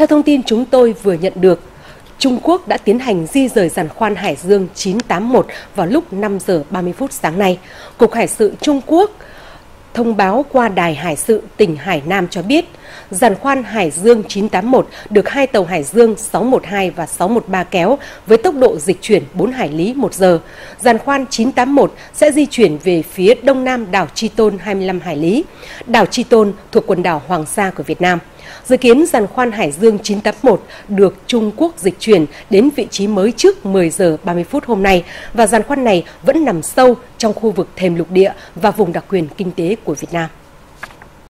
Theo thông tin chúng tôi vừa nhận được, Trung Quốc đã tiến hành di rời giàn khoan Hải Dương 981 vào lúc 5 giờ 30 phút sáng nay. Cục Hải sự Trung Quốc thông báo qua Đài Hải sự tỉnh Hải Nam cho biết, giàn khoan Hải Dương 981 được hai tàu Hải Dương 612 và 613 kéo với tốc độ dịch chuyển 4 hải lý một giờ. Giàn khoan 981 sẽ di chuyển về phía đông nam đảo Tri Tôn 25 hải lý. Đảo Tri Tôn thuộc quần đảo Hoàng Sa của Việt Nam. Dự kiến giàn khoan Hải Dương 981 được Trung Quốc dịch chuyển đến vị trí mới trước 10 giờ 30 phút hôm nay và giàn khoan này vẫn nằm sâu trong khu vực thềm lục địa và vùng đặc quyền kinh tế của Việt Nam.